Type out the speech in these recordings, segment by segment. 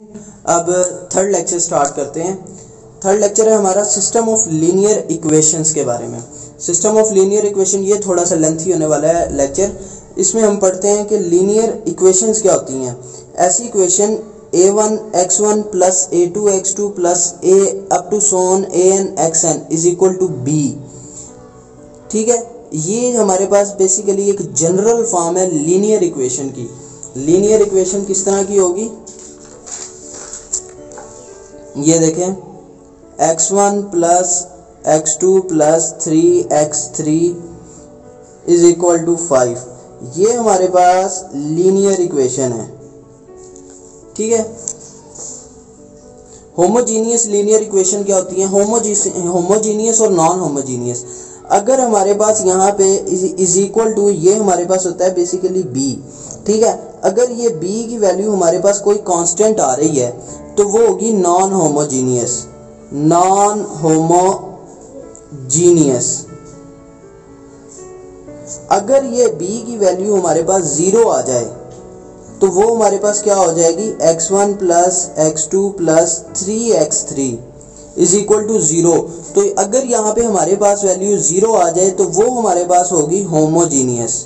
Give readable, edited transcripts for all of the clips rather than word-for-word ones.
अब third lecture start करते हैं। थर्ड लेक्चर है हमारा सिस्टम ऑफ लीनियर इक्वेशंस के बारे में। सिस्टम ऑफ लीनियर इक्वेशन ये थोड़ा सा लेंथी होने वाला है लेक्चर। इसमें हम पढ़ते हैं कि लीनियर इक्वेशंस क्या होती हैं। ऐसी equation a1x1 plus a2x2 plus a up to सोन an xn is equal to b, ठीक है। ये हमारे पास बेसिकली एक जनरल फॉर्म है लीनियर इक्वेशन की। लीनियर इक्वेशन किस तरह की होगी, ये देखें, x1 plus x2 plus 3x3 is equal to 5। ये हमारे पास लीनियर इक्वेशन है, ठीक है। होमोजीनियस लीनियर इक्वेशन क्या होती है, होमोजीनियस और नॉन होमोजीनियस। अगर हमारे पास यहाँ पे इज इक्वल टू, ये हमारे पास होता है बेसिकली b, ठीक है। अगर ये b की वैल्यू हमारे पास कोई कांस्टेंट आ रही है तो वो होगी नॉन होमोजीनियस। नॉन होमोजीनियस अगर ये b की वैल्यू हमारे पास 0 आ जाए तो वो हमारे पास क्या हो जाएगी, x1 plus x2 plus 3x3 is equal to 0। तो अगर यहाँ पे हमारे पास वैल्यू 0 आ जाए तो वो हमारे पास होगी होमोजीनियस।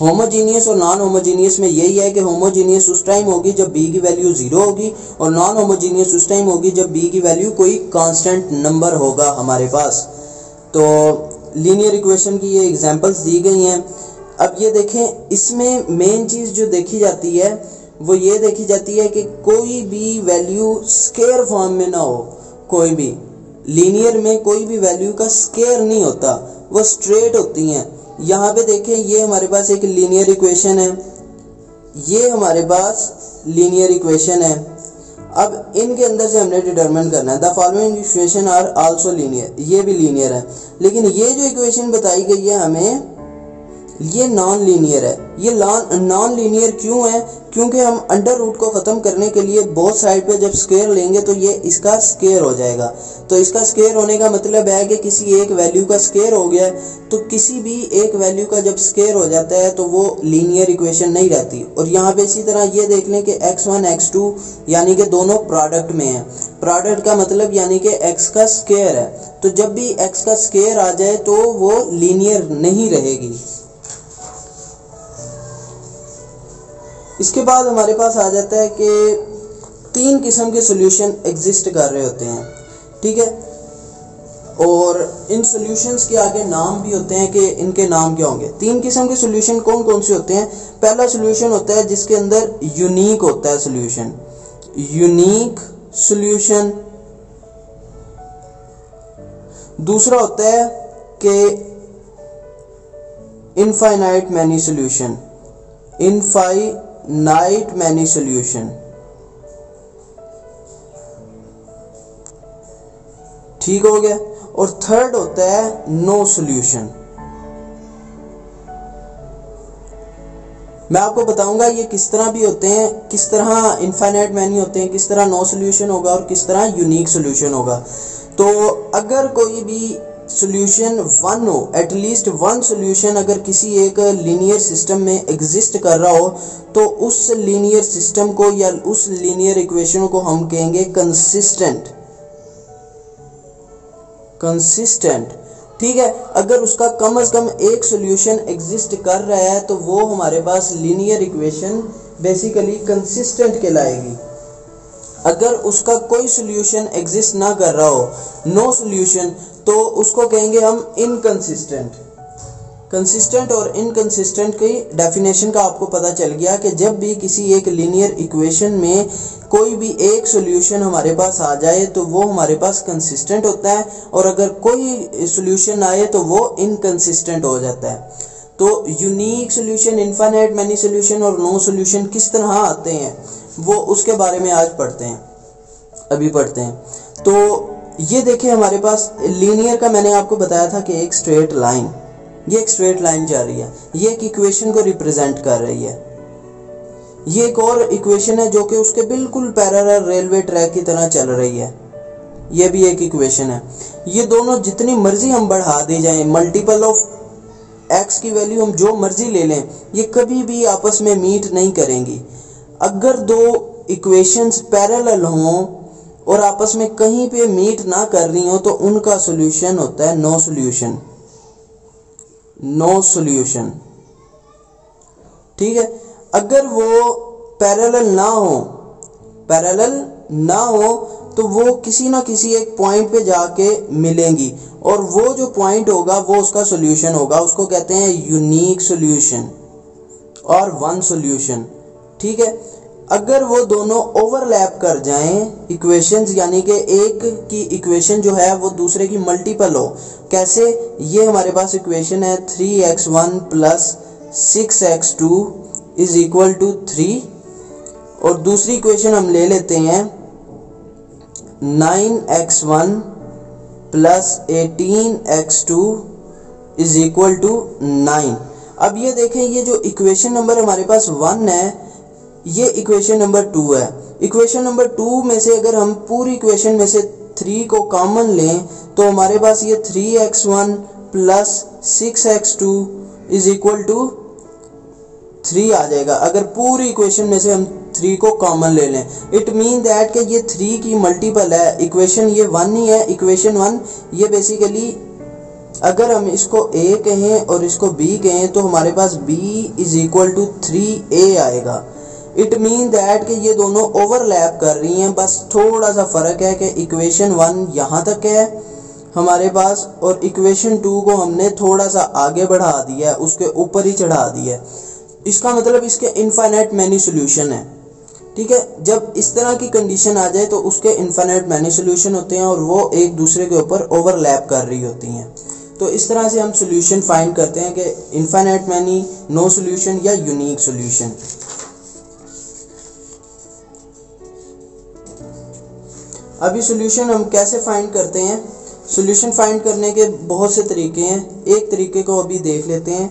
होमोजीनियस और नॉन होमोजीनियस में यही है कि होमोजीनियस उस टाइम होगी जब b की वैल्यू 0 होगी, और नॉन होमोजीनियस उस टाइम होगी जब b की वैल्यू कोई कांस्टेंट नंबर होगा हमारे पास। तो लीनियर इक्वेशन की ये एग्जांपल्स दी गई हैं। अब ये देखें, इसमें मेन चीज़ जो देखी जाती है वो ये देखी जाती है कि कोई भी वैल्यू स्केयर फॉर्म में ना हो। कोई भी लीनियर में कोई भी वैल्यू का स्केयर नहीं होता, वो स्ट्रेट होती हैं। यहाँ पे देखें, ये हमारे पास एक लीनियर इक्वेशन है, ये हमारे पास लीनियर इक्वेशन है। अब इनके अंदर से हमने डिटरमिन करना है the following equation are also linear, ये भी लीनियर है। लेकिन ये जो इक्वेशन बताई गई है हमें, ये नॉन लीनियर है। ये नॉन लीनियर क्यों है, क्योंकि हम अंडर रूट को ख़त्म करने के लिए बोथ साइड पे जब स्केयर लेंगे तो ये इसका स्केयर हो जाएगा। तो इसका स्केयर होने का मतलब है कि किसी एक वैल्यू का स्केयर हो गया है, तो किसी भी एक वैल्यू का जब स्केयर हो जाता है तो वो लीनियर इक्वेशन नहीं रहती। और यहाँ पे इसी तरह ये देख लें कि x1 x2 यानी कि दोनों प्रोडक्ट में है। प्रोडक्ट का मतलब यानी कि x का स्केयर है, तो जब भी x का स्केयर आ जाए तो वो लीनियर नहीं रहेगी। इसके बाद हमारे पास आ जाता है कि तीन किस्म के सॉल्यूशन एग्जिस्ट कर रहे होते हैं, ठीक है। और इन सॉल्यूशंस के आगे नाम भी होते हैं कि इनके नाम क्या होंगे। तीन किस्म के सॉल्यूशन कौन कौन से होते हैं। पहला सॉल्यूशन होता है जिसके अंदर यूनिक होता है सॉल्यूशन, यूनिक सॉल्यूशन। दूसरा होता है कि infinite many solution, infinite many solution, ठीक हो गया। और थर्ड होता है नो सॉल्यूशन। मैं आपको बताऊंगा ये किस तरह भी होते हैं, किस तरह इनफाइनाइट मैनी होते हैं, किस तरह नो सॉल्यूशन होगा और किस तरह यूनिक सॉल्यूशन होगा। तो अगर कोई भी सॉल्यूशन वन हो, एटलीस्ट वन सॉल्यूशन अगर किसी एक लीनियर सिस्टम में एग्जिस्ट कर रहा हो तो उस लीनियर सिस्टम को या उस लीनियर इक्वेशन को हम कहेंगे कंसिस्टेंट। कंसिस्टेंट, ठीक है। अगर उसका कम से कम एक सॉल्यूशन एग्जिस्ट कर रहा है तो वो हमारे पास लीनियर इक्वेशन बेसिकली कंसिस्टेंट कहलाएगी। अगर उसका कोई सॉल्यूशन एग्जिस्ट ना कर रहा हो, नो सॉल्यूशन, तो उसको कहेंगे हम इनकंसिस्टेंट। कंसिस्टेंट और इनकंसिस्टेंट की डेफिनेशन का आपको पता चल गया कि जब भी किसी एक लीनियर इक्वेशन में कोई भी एक सॉल्यूशन हमारे पास आ जाए तो वो हमारे पास कंसिस्टेंट होता है, और अगर कोई सॉल्यूशन आए तो वो इनकंसिस्टेंट हो जाता है। तो unique solution, infinite many solution और नो सॉल्यूशन किस तरह आते हैं वो उसके बारे में आज पढ़ते हैं, अभी पढ़ते हैं। तो ये देखिए, हमारे पास लीनियर का मैंने आपको बताया था कि एक स्ट्रेट लाइन, ये एक स्ट्रेट लाइन जा रही है, ये एक इक्वेशन को रिप्रेजेंट कर रही है। ये एक और इक्वेशन है जो कि उसके बिल्कुल पैरेलल रेलवे ट्रैक की तरह चल रही है, ये भी एक इक्वेशन है। ये दोनों जितनी मर्जी हम बढ़ा दी जाए, मल्टीपल ऑफ एक्स की वैल्यू हम जो मर्जी ले लें, ये कभी भी आपस में मीट नहीं करेंगी। अगर दो इक्वेशंस पैरेलल हों और आपस में कहीं पे मीट ना कर रही हो तो उनका सॉल्यूशन होता है नो सॉल्यूशन। नो सॉल्यूशन, ठीक है। अगर वो पैरेलल ना हो तो वो किसी ना किसी एक पॉइंट पे जाके मिलेंगी और वो जो पॉइंट होगा वो उसका सॉल्यूशन होगा। उसको कहते हैं यूनिक सॉल्यूशन और वन सॉल्यूशन, ठीक है। अगर वो दोनों ओवरलैप कर जाएं इक्वेशंस, यानी कि एक की इक्वेशन जो है वो दूसरे की मल्टीपल हो। कैसे? ये हमारे पास इक्वेशन है 3x1 plus 6x2 is equal to 3, और दूसरी इक्वेशन हम ले लेते हैं 9x1 plus 18x2 is equal to 9। अब ये देखें, ये जो इक्वेशन नंबर हमारे पास 1 है, ये इक्वेशन नंबर 2 है। इक्वेशन नंबर 2 में से अगर हम पूरी इक्वेशन में से 3 को कॉमन लें तो हमारे पास ये 3x1 plus 6x2 is equal to 3 आ जाएगा। अगर पूरी इक्वेशन में से हम 3 को कॉमन ले लें, इट मीन दैट कि ये 3 की मल्टीपल है। इक्वेशन ये 1 ही है, इक्वेशन 1। ये बेसिकली अगर हम इसको a कहें और इसको b कहें तो हमारे पास b is equal to 3a आएगा। इट मीन दैट कि ये दोनों ओवरलैप कर रही हैं, बस थोड़ा सा फर्क है कि इक्वेशन 1 यहाँ तक है हमारे पास और इक्वेशन 2 को हमने थोड़ा सा आगे बढ़ा दिया है, उसके ऊपर ही चढ़ा दिया है। इसका मतलब इसके इनफाइनाइट मैनी सॉल्यूशन है, ठीक है। जब इस तरह की कंडीशन आ जाए तो उसके इनफाइनाइट मैनी सॉल्यूशन होते हैं और वो एक दूसरे के ऊपर ओवरलैप कर रही होती हैं। तो इस तरह से हम सॉल्यूशन फाइंड करते हैं कि इनफाइनाइट मैनी, नो सॉल्यूशन या यूनिक सॉल्यूशन। अभी सॉल्यूशन हम कैसे फाइंड करते हैं? सॉल्यूशन फाइंड करने के बहुत से तरीके हैं। एक तरीके को अभी देख लेते हैं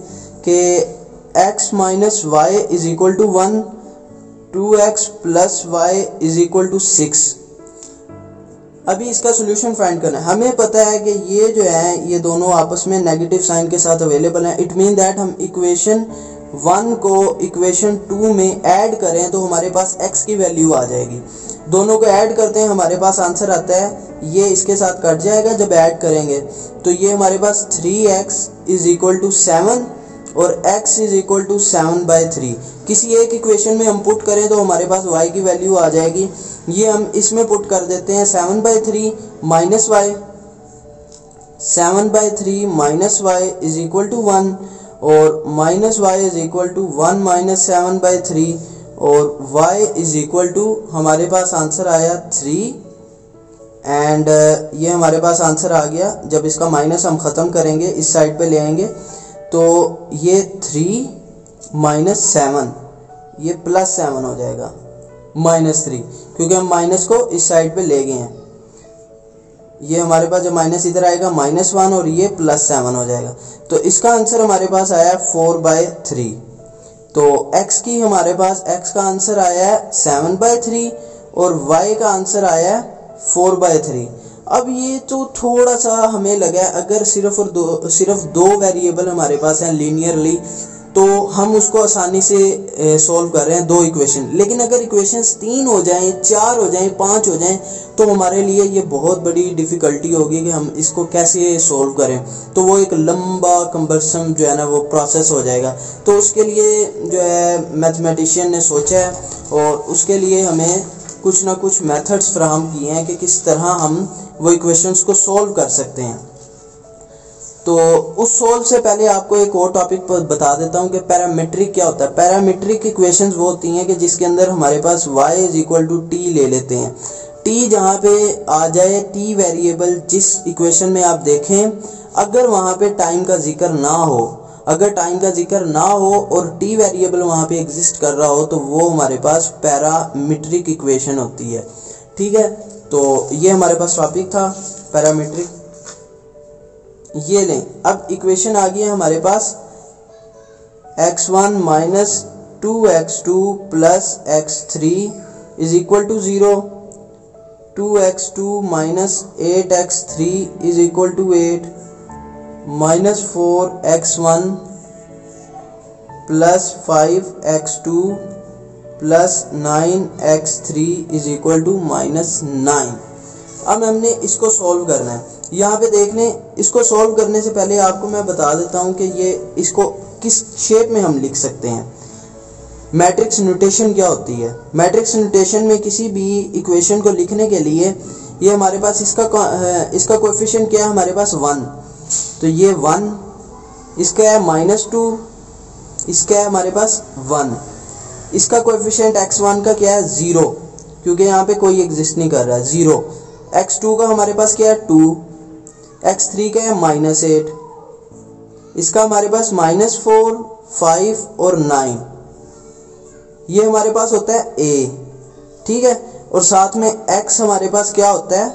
कि x minus Y is equal to 1, 2x plus Y is equal to 6। अभी इसका सॉल्यूशन फाइंड करना है। हमें पता है कि ये जो है ये दोनों आपस में नेगेटिव साइन के साथ अवेलेबल हैं। इट मीन दैट हम इक्वेशन 1 को इक्वेशन 2 में ऐड करें तो हमारे पास x की वैल्यू आ जाएगी। दोनों को ऐड करते हैं, हमारे पास आंसर आता है, ये इसके साथ कट जाएगा जब ऐड करेंगे, तो ये हमारे पास 3x इज इक्वल टू 7 और x इज इक्वल टू 7/3। किसी एक इक्वेशन में हम पुट करें तो हमारे पास y की वैल्यू आ जाएगी। ये हम इसमें पुट कर देते हैं 7/3 minus Y, 7/3 minus Y is equal to 1 और minus Y is equal to 1 minus 7/3 और y इज इक्वल टू हमारे पास आंसर आया 3 एंड ये हमारे पास आंसर आ गया। जब इसका माइनस हम ख़त्म करेंगे, इस साइड पे ले आएंगे तो ये 3 माइनस 7, ये प्लस 7 हो जाएगा -3, क्योंकि हम माइनस को इस साइड पे ले गए हैं। ये हमारे पास जो माइनस इधर आएगा -1 और ये +7 हो जाएगा। तो इसका आंसर हमारे पास आया 4/3। तो x की हमारे पास x का आंसर आया है 7/3 और y का आंसर आया है 4/3। अब ये तो थोड़ा सा हमें लगा है, अगर सिर्फ दो वेरिएबल हमारे पास हैं लीनियरली तो हम उसको आसानी से सॉल्व कर रहे हैं, 2 इक्वेशन। लेकिन अगर इक्वेशंस 3 हो जाएं, 4 हो जाएं, 5 हो जाएं तो हमारे लिए ये बहुत बड़ी डिफ़िकल्टी होगी कि हम इसको कैसे सॉल्व करें। तो वो एक लंबा कंबरसम जो है ना वो प्रोसेस हो जाएगा। तो उसके लिए जो है मैथमेटिशियन ने सोचा है और उसके लिए हमें कुछ ना कुछ मेथड्स फ्राहम किए हैं कि किस तरह हम वो इक्वेशंस को सॉल्व कर सकते हैं। तो उस सॉल्व से पहले आपको एक और टॉपिक पर बता देता हूँ कि पैरामीट्रिक क्या होता है। पैरामीट्रिक इक्वेशंस वो होती हैं कि जिसके अंदर हमारे पास y is equal to T ले लेते हैं। टी जहाँ पे आ जाए, टी वेरिएबल जिस इक्वेशन में आप देखें, अगर वहाँ पे टाइम का जिक्र ना हो, अगर टाइम का जिक्र ना हो और टी वेरिएबल वहाँ पे एग्जिस्ट कर रहा हो तो वो हमारे पास पैरामीट्रिक इक्वेशन होती है, ठीक है। तो ये हमारे पास टॉपिक था पैरामीट्रिक। ये लें, अब इक्वेशन आ गई है हमारे पास x1 minus 2x2 plus x3 is equal to 0, 2x2 minus 8x3 is equal to 8 minus 4x1 plus 5x2 plus 9x3 is equal to minus 9। अब हमने इसको सॉल्व करना है। यहाँ पे देख लें, इसको सॉल्व करने से पहले आपको मैं बता देता हूँ कि ये इसको किस शेप में हम लिख सकते हैं। मैट्रिक्स नोटेशन क्या होती है? मैट्रिक्स नोटेशन में किसी भी इक्वेशन को लिखने के लिए ये हमारे पास इसका कोएफिशिएंट क्या है? हमारे पास 1, तो ये 1, इसका है -2, इसका है हमारे पास 1, इसका कोएफिशिएंट x1 का क्या है? 0, क्योंकि यहाँ पे कोई एग्जिस्ट नहीं कर रहा है, 0। x2 का हमारे पास क्या है? 2, x3 का है -8, इसका हमारे पास -4, 5 और 9, ये हमारे पास होता है a, ठीक है। और साथ में x हमारे पास क्या होता है?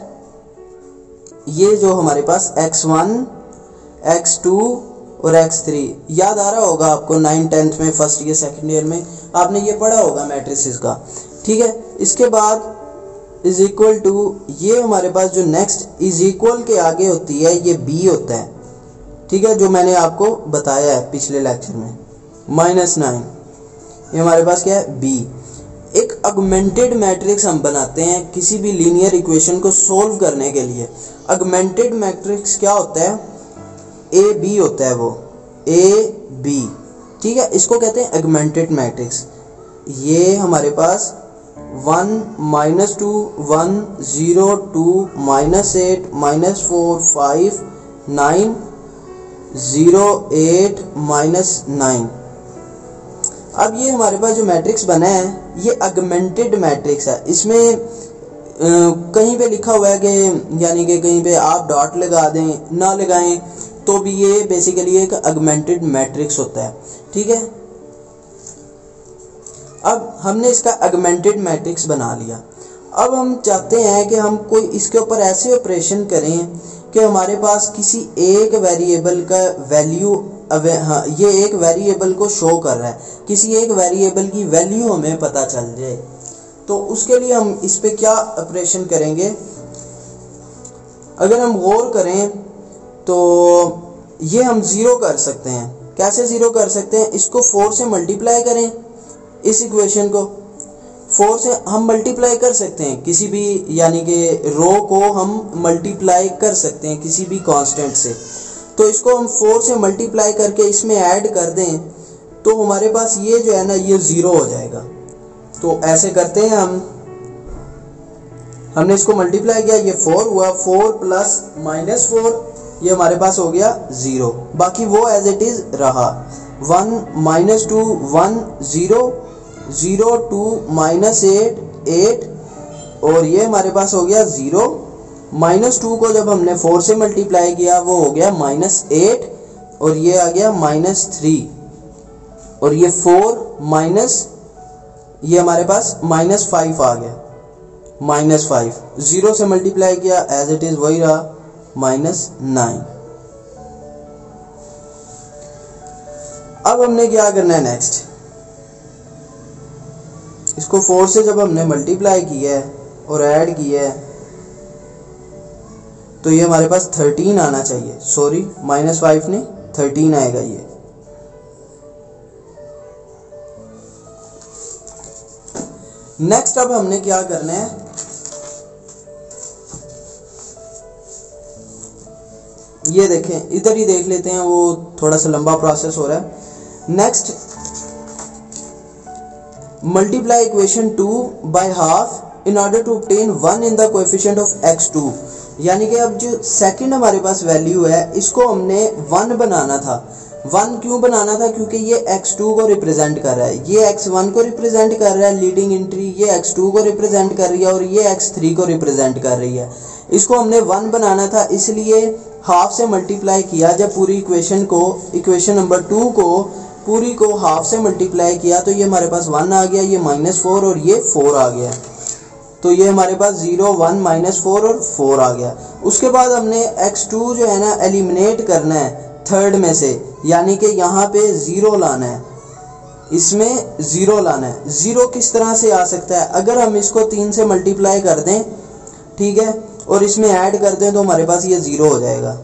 ये जो हमारे पास x1, x2 और x3, याद आ रहा होगा आपको 9th 10th में, फर्स्ट ईयर सेकंड ईयर में आपने ये पढ़ा होगा मैट्रिसेस का, ठीक है। इसके बाद इज इक्वल टू, ये हमारे पास जो नेक्स्ट इज इक्वल के आगे होती है ये b होता है, ठीक है, जो मैंने आपको बताया है पिछले लेक्चर में। -9 ये हमारे पास क्या है? b। एक अगमेंटेड मैट्रिक्स हम बनाते हैं किसी भी लीनियर इक्वेशन को सोल्व करने के लिए। अगमेंटेड मैट्रिक्स क्या होता है? ए बी होता है वो, ए बी, ठीक है, इसको कहते हैं अगमेंटेड मैट्रिक्स। ये हमारे पास 1 -2 1 0 2 -8 -4 5 9 0 8 -9। अब ये हमारे पास जो मैट्रिक्स बना है ये अगमेंटेड मैट्रिक्स है। इसमें कहीं पे लिखा हुआ है कि यानी कि कहीं पे आप डॉट लगा दें ना लगाएं तो भी ये बेसिकली एक अगमेंटेड मैट्रिक्स होता है, ठीक है। अब हमने इसका अगमेंटेड मैट्रिक्स बना लिया। अब हम चाहते हैं कि हम कोई इसके ऊपर ऐसे ऑपरेशन करें कि हमारे पास किसी एक वेरिएबल का वैल्यू, हाँ, ये एक वेरिएबल को शो कर रहा है, किसी एक वेरिएबल की वैल्यू हमें पता चल जाए, तो उसके लिए हम इस पे क्या ऑपरेशन करेंगे? अगर हम गौर करें तो ये हम ज़ीरो कर सकते हैं। कैसे ज़ीरो कर सकते हैं? इसको 4 से मल्टीप्लाई करें, इस इक्वेशन को 4 से हम मल्टीप्लाई कर सकते हैं, किसी भी यानी कि रो को हम मल्टीप्लाई कर सकते हैं किसी भी कांस्टेंट से, तो इसको हम 4 से मल्टीप्लाई करके इसमें ऐड कर दें तो हमारे पास ये जो है ना ये ज़ीरो हो जाएगा। तो ऐसे करते हैं हम, हमने इसको मल्टीप्लाई किया, ये 4 हुआ, 4 प्लस -4 ये हमारे पास हो गया 0, बाकी वो एज इट इज़ रहा। 1 -2 1 0 0 2 -8 8 और ये हमारे पास हो गया 0। -2 को जब हमने 4 से मल्टीप्लाई किया वो हो गया -8 और ये आ गया -3 और ये 4 माइनस, ये हमारे पास -5 आ गया, -5। 0 से मल्टीप्लाई किया, एज इट इज़ वही रहा, -9। अब हमने क्या करना है नेक्स्ट? इसको 4 से जब हमने मल्टीप्लाई किया है और ऐड किया है तो ये हमारे पास 13 आना चाहिए, सॉरी -5 नहीं, 13 आएगा ये। नेक्स्ट अब हमने क्या करना है? ये देखें, इधर ही देख लेते हैं, वो थोड़ा सा लंबा प्रोसेस हो रहा है। Next multiply equation 2 by ½ in order to obtain 1 in the coefficient of x2, यानी कि अब जो सेकंड हमारे पास वैल्यू है इसको हमने 1 बनाना था। 1 क्यों बनाना था? क्योंकि ये x2 को रिप्रेजेंट कर रहा है, ये x1 को रिप्रेजेंट कर रहा है लीडिंग एंट्री, ये x2 को रिप्रेजेंट कर रही है और ये x3 को रिप्रेजेंट कर रही है। इसको हमने 1 बनाना था, इसलिए ½ से मल्टीप्लाई किया। जब पूरी इक्वेशन को, इक्वेशन नंबर 2 को पूरी को ½ से मल्टीप्लाई किया तो ये हमारे पास 1 आ गया, ये -4 और ये 4 आ गया, तो ये हमारे पास 0 1 -4 और 4 आ गया। उसके बाद हमने x2 जो है ना एलिमिनेट करना है थर्ड में से, यानी कि यहाँ पे 0 लाना है, इसमें 0 लाना है। 0 किस तरह से आ सकता है? अगर हम इसको 3 से मल्टीप्लाई कर दें, ठीक है, और इसमें ऐड कर दें तो हमारे पास ये 0 हो जाएगा।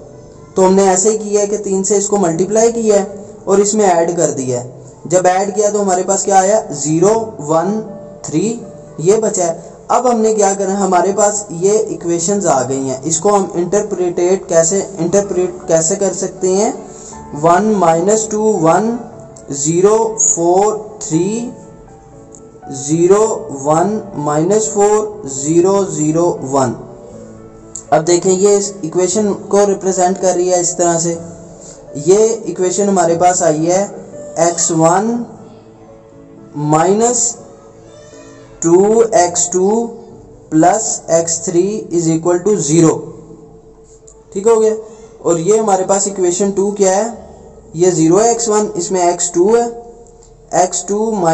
तो हमने ऐसे ही किया है कि 3 से इसको मल्टीप्लाई किया है और इसमें ऐड कर दिया है, जब ऐड किया तो हमारे पास क्या आया 0 1 3 ये बचा है। अब हमने क्या करना है, हमारे पास ये इक्वेशंस आ गई हैं, इसको हम इंटरप्रेट कैसे कर सकते हैं। 1 - 2 1 0 4 3 0 1 - 4 0 0 1। अब देखें ये इस इक्वेशन को रिप्रेजेंट कर रही है इस तरह से। ये इक्वेशन हमारे पास आई है x1 - 2x2 + x3 = 0। ठीक हो गया। और ये हमारे पास इक्वेशन 2 क्या है, ये 0 है, x1 इसमें x2 है, x2 -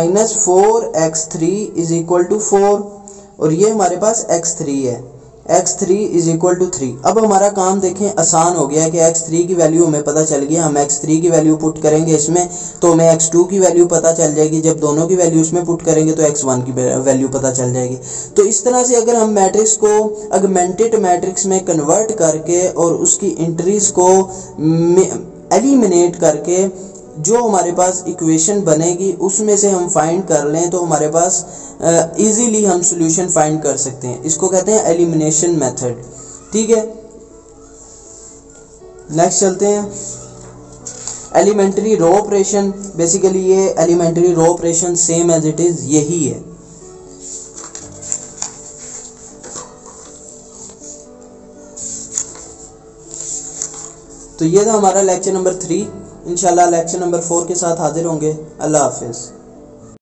4x3 = 4 और ये हमारे पास x3 है, x3 = 3। अब हमारा काम देखें आसान हो गया कि x3 की वैल्यू हमें पता चल गई, हम x3 की वैल्यू पुट करेंगे इसमें तो हमें x2 की वैल्यू पता चल जाएगी, जब दोनों की वैल्यू इसमें पुट करेंगे तो x1 की वैल्यू पता चल जाएगी। तो इस तरह से अगर हम मैट्रिक्स को अगमेंटेड मैट्रिक्स में कन्वर्ट करके और उसकी एंट्रीज को एलिमिनेट करके जो हमारे पास इक्वेशन बनेगी उसमें से हम फाइंड कर लें तो हमारे पास इजीली हम सॉल्यूशन फाइंड कर सकते हैं। इसको कहते हैं एलिमिनेशन मेथड। ठीक है, नेक्स्ट चलते हैं एलिमेंट्री रो ऑपरेशन। बेसिकली ये elementary row operation same as it is यही है। तो ये था हमारा लेक्चर नंबर 3। इंशाल्लाह लेक्चर नंबर 4 के साथ हाजिर होंगे। अल्लाह हाफिज़।